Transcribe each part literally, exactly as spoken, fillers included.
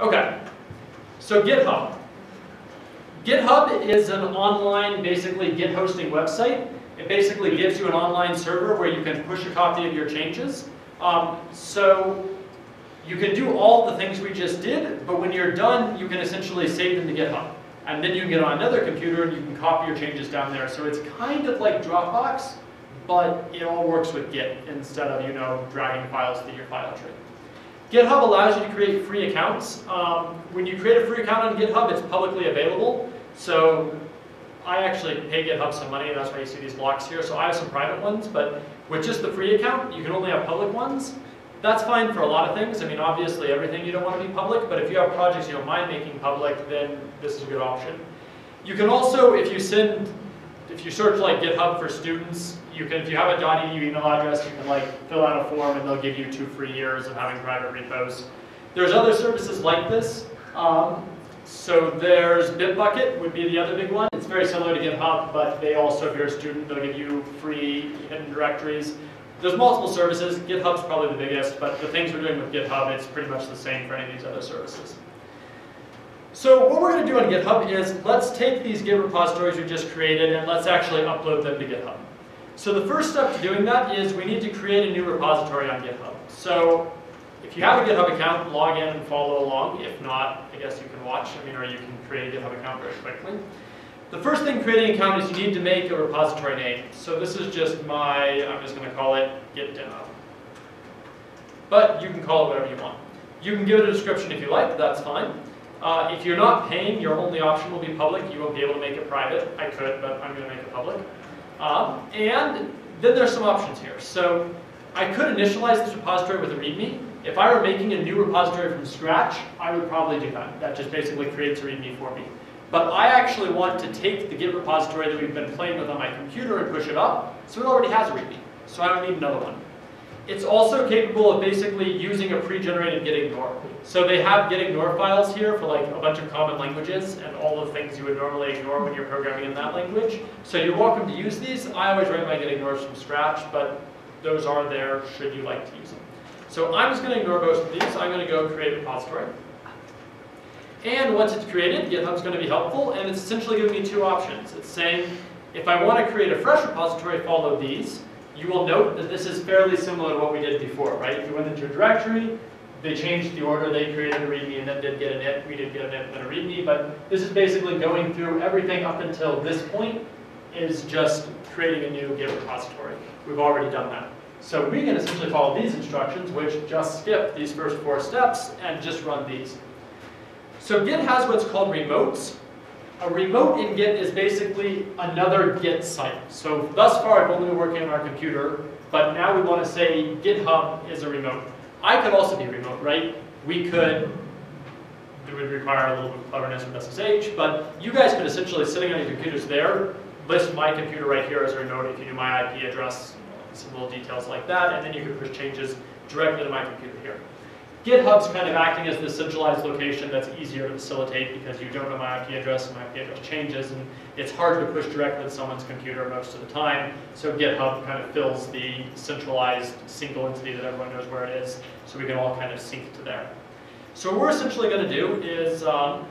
Okay, so GitHub. GitHub is an online, basically, Git hosting website. It basically gives you an online server where you can push a copy of your changes. Um, so you can do all the things we just did, but when you're done, you can essentially save them to GitHub. And then you can get on another computer and you can copy your changes down there. So it's kind of like Dropbox, but it all works with Git instead of, you know, dragging files through your file tree. GitHub allows you to create free accounts. Um, when you create a free account on GitHub, it's publicly available. So I actually pay GitHub some money, and that's why you see these blocks here. So I have some private ones, but with just the free account, you can only have public ones. That's fine for a lot of things. I mean, obviously, everything you don't want to be public, but if you have projects you don't mind making public, then this is a good option. You can also, if you send, if you search like GitHub for students, you can, if you have a .edu email address, you can like fill out a form and they'll give you two free years of having private repos. There's other services like this. Um, so there's Bitbucket would be the other big one. It's very similar to GitHub, but they also, if you're a student, they'll give you free hidden directories. There's multiple services. GitHub's probably the biggest, but the things we're doing with GitHub, it's pretty much the same for any of these other services. So what we're going to do on GitHub is let's take these Git repositories we just created and let's actually upload them to GitHub. So the first step to doing that is we need to create a new repository on GitHub. So if you have a GitHub account, log in and follow along. If not, I guess you can watch, I mean, or you can create a GitHub account very quickly. The first thing creating an account is you need to make a repository name. So this is just my, I'm just going to call it Git Demo. But you can call it whatever you want. You can give it a description if you like, that's fine. Uh, if you're not paying, your only option will be public. You won't be able to make it private. I could, but I'm going to make it public. Um, and then there's some options here. So I could initialize this repository with a README. If I were making a new repository from scratch, I would probably do that. That just basically creates a README for me. But I actually want to take the Git repository that we've been playing with on my computer and push it up, so it already has a README, so I don't need another one. It's also capable of basically using a pre-generated gitignore. So they have gitignore files here for like a bunch of common languages and all the things you would normally ignore when you're programming in that language. So you're welcome to use these. I always write my gitignores from scratch, but those are there should you like to use them. So I'm just going to ignore most of these. I'm going to go create a repository. And once it's created, GitHub's going to be helpful, and it's essentially giving me two options. It's saying, if I want to create a fresh repository, follow these. You will note that this is fairly similar to what we did before, right? If you went into a directory, they changed the order, they created a README and then did get an init, we did get an init and then a README, but this is basically going through everything up until this point is just creating a new Git repository. We've already done that. So we can essentially follow these instructions, which just skip these first four steps and just run these. So Git has what's called remotes. A remote in Git is basically another Git site. So thus far, I've only been working on our computer, but now we want to say GitHub is a remote. I could also be remote, right? We could, it would require a little bit of cleverness with S S H, but you guys could essentially, sitting on your computers there, list my computer right here as a remote if you knew my I P address, some little details like that, and then you could push changes directly to my computer here. GitHub's kind of acting as this centralized location that's easier to facilitate because you don't know my I P address and my I P address changes, and it's hard to push directly to someone's computer most of the time. So GitHub kind of fills the centralized single entity that everyone knows where it is, so we can all kind of sync to there. So what we're essentially going to do is um,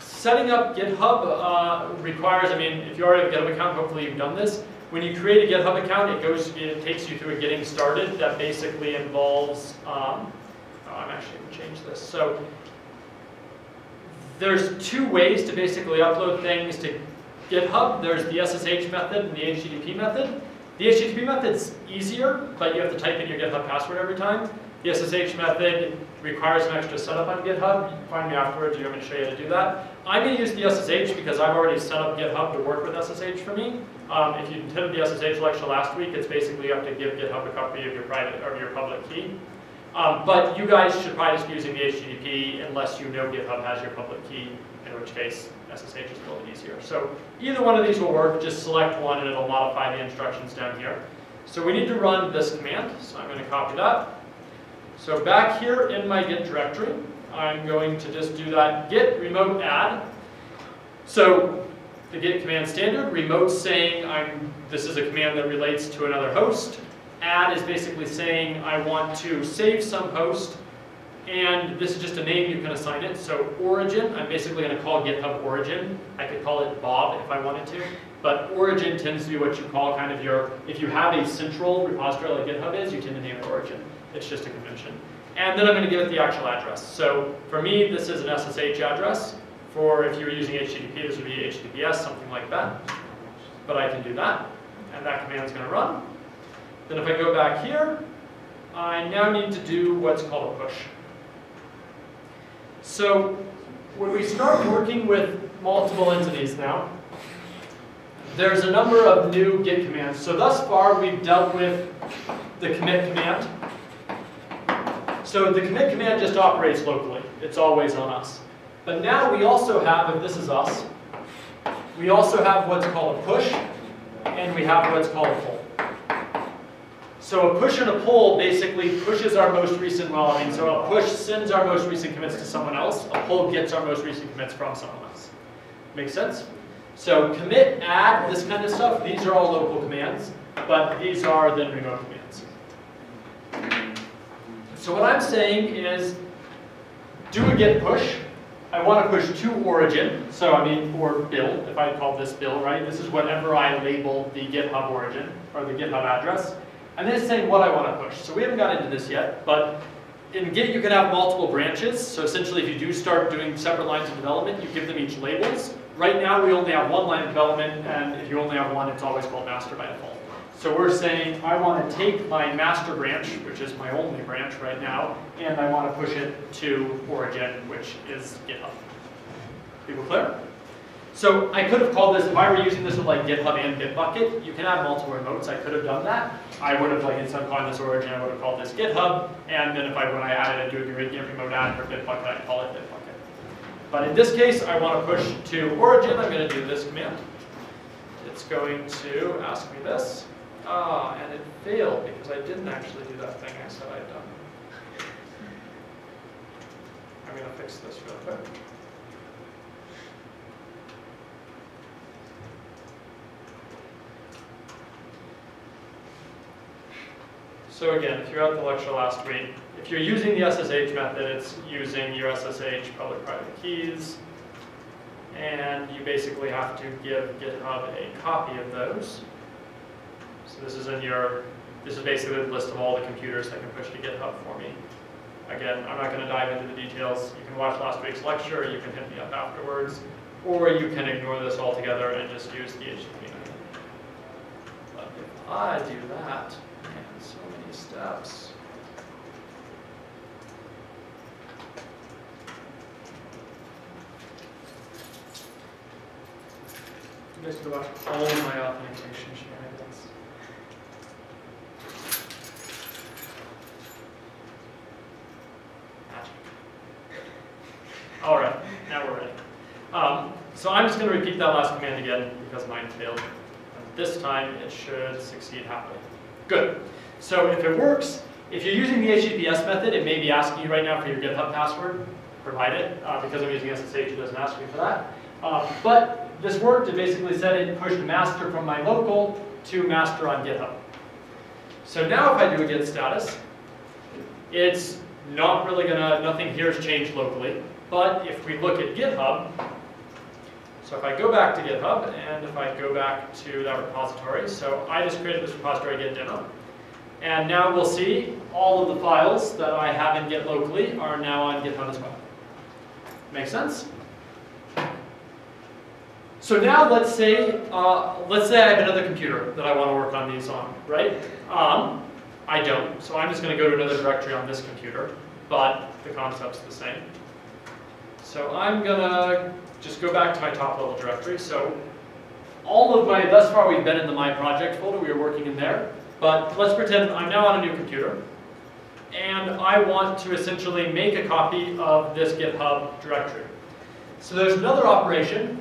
setting up GitHub uh, requires, I mean, if you already have a GitHub account, hopefully you've done this. When you create a GitHub account, it goes, it takes you through a getting started that basically involves, um, oh, I'm actually going to change this. So there's two ways to basically upload things to GitHub. There's the S S H method and the H T T P method. The H T T P method's easier, but you have to type in your GitHub password every time. The S S H method requires some extra setup on GitHub. You can find me afterwards, I'm going to show you how to do that. I'm going to use the S S H because I've already set up GitHub to work with S S H for me. Um, if you attended the S S H lecture last week, it's basically you have to give GitHub a copy of your private or your public key. Um, but you guys should probably just be using the H T T P unless you know GitHub has your public key, in which case S S H is a little bit easier. So either one of these will work. Just select one and it'll modify the instructions down here. So we need to run this command. So I'm going to copy that. So back here in my Git directory, I'm going to just do that git remote add. So the Git command standard, remote saying I'm, this is a command that relates to another host. Add is basically saying I want to save some host And this is just a name you can assign it. So origin, I'm basically going to call GitHub origin. I could call it Bob if I wanted to. But origin tends to be what you call kind of your, if you have a central repository like GitHub is, you tend to name it origin. It's just a convention. And then I'm going to give it the actual address. So for me, this is an S S H address. For if you were using H T T P, this would be H T T P S, something like that. But I can do that. And that command's going to run. Then if I go back here, I now need to do what's called a push. So when we start working with multiple entities now, there's a number of new Git commands. So thus far, we've dealt with the commit command. So the commit command just operates locally. It's always on us. But now we also have, if this is us, we also have what's called a push, and we have what's called a pull. So a push and a pull basically pushes our most recent, well, I mean, so a push sends our most recent commits to someone else. A pull gets our most recent commits from someone else. Make sense? So commit, add, this kind of stuff, these are all local commands, but these are then remote commands. So what I'm saying is, do a git push. I want to push to origin, so I mean, or Bill, if I call this Bill, right? This is whatever I label the GitHub origin, or the GitHub address. And then it's saying what I want to push. So we haven't got into this yet, but in Git you can have multiple branches. So essentially if you do start doing separate lines of development, you give them each labels. Right now we only have one line of development, and if you only have one, it's always called master by default. So we're saying I want to take my master branch, which is my only branch right now, and I want to push it to origin, which is GitHub. People clear? So I could have called this, if I were using this with like GitHub and Bitbucket, you can have multiple remotes, I could have done that. I would have, like, instead of calling this origin, I would have called this GitHub, and then if I, when I added a do a git remote add for Bitbucket, I'd call it Bitbucket. But in this case, I want to push to origin, I'm going to do this command. It's going to ask me this. Ah, and it failed because I didn't actually do that thing I said I'd done. I'm going to fix this real quick. So again, if you're at the lecture last week, if you're using the S S H method, it's using your S S H public-private keys. And you basically have to give GitHub a copy of those. So this is in your, this is basically the list of all the computers that can push to GitHub for me. Again, I'm not going to dive into the details. You can watch last week's lecture, you can hit me up afterwards, or you can ignore this altogether and just use the H T T P. But if I do that, and so many steps. I'm just going to watch all of my authentication shenanigans. All right, now we're ready. Um, so I'm just going to repeat that last command again because mine failed. And this time it should succeed halfway. Good. So if it works, if you're using the H T T P S method, it may be asking you right now for your GitHub password. Provide it. Uh, because I'm using S S H, it doesn't ask me for that. Uh, but this worked. It basically said it pushed master from my local to master on GitHub. So now if I do a git status, it's not really going to, nothing here has changed locally. But if we look at GitHub, so if I go back to GitHub, and if I go back to that repository, so I just created this repository, git demo. And now we'll see all of the files that I have in Git locally are now on GitHub as well. Make sense? So now let's say, uh, let's say I have another computer that I want to work on these on, right? Um, I don't, so I'm just going to go to another directory on this computer, but the concept's the same. So I'm going to just go back to my top level directory. So all of my, thus far we've been in the My Project folder, we were working in there. But let's pretend I'm now on a new computer. And I want to essentially make a copy of this GitHub directory. So there's another operation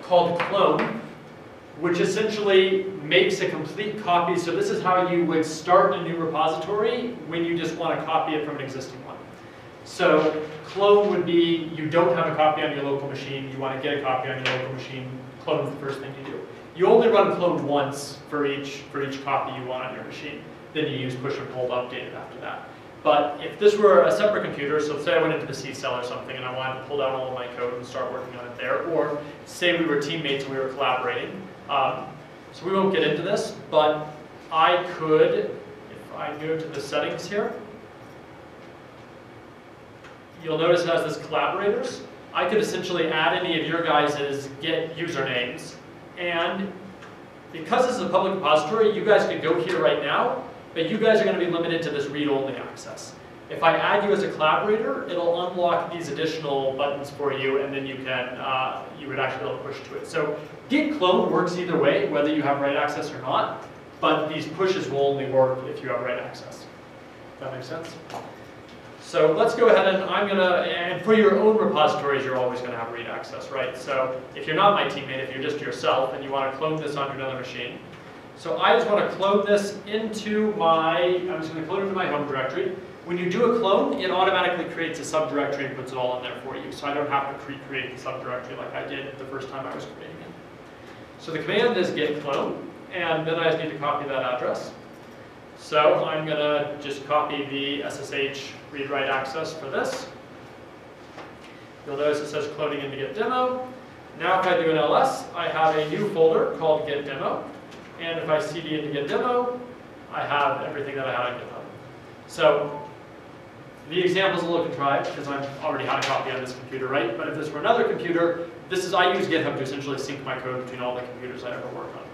called clone, which essentially makes a complete copy. So this is how you would start a new repository when you just want to copy it from an existing one. So clone would be, you don't have a copy on your local machine, you want to get a copy on your local machine, clone is the first thing you do. You only run clone once for each, for each copy you want on your machine. then you use push and pull to update it after that. But if this were a separate computer, so say I went into the C cell or something and I wanted to pull down all of my code and start working on it there, or say we were teammates and we were collaborating, um, so we won't get into this, but I could, if I go to the settings here, you'll notice it has this collaborators. I could essentially add any of your guys' Git usernames, and because this is a public repository, you guys could go here right now, but you guys are going to be limited to this read-only access. If I add you as a collaborator, it'll unlock these additional buttons for you, and then you can uh, you would actually be able to push to it. So Git clone works either way, whether you have write access or not, but these pushes will only work if you have write access. That makes sense? So let's go ahead and I'm gonna, and for your own repositories, you're always gonna have read access, right? So if you're not my teammate, if you're just yourself and you wanna clone this onto another machine. So I just wanna clone this into my, I'm just gonna clone it into my home directory. When you do a clone, it automatically creates a subdirectory and puts it all in there for you. So I don't have to recreate the subdirectory like I did the first time I was creating it. So the command is git clone, and then I just need to copy that address. So I'm gonna just copy the S S H read-write access for this. You'll notice it says cloning into Git demo. Now if I do an L S, I have a new folder called Git demo. And if I C D into Git demo, I have everything that I had on GitHub. So the example's a little contrived because I've already had a copy on this computer, right? But if this were another computer, this is, I use GitHub to essentially sync my code between all the computers I ever work on.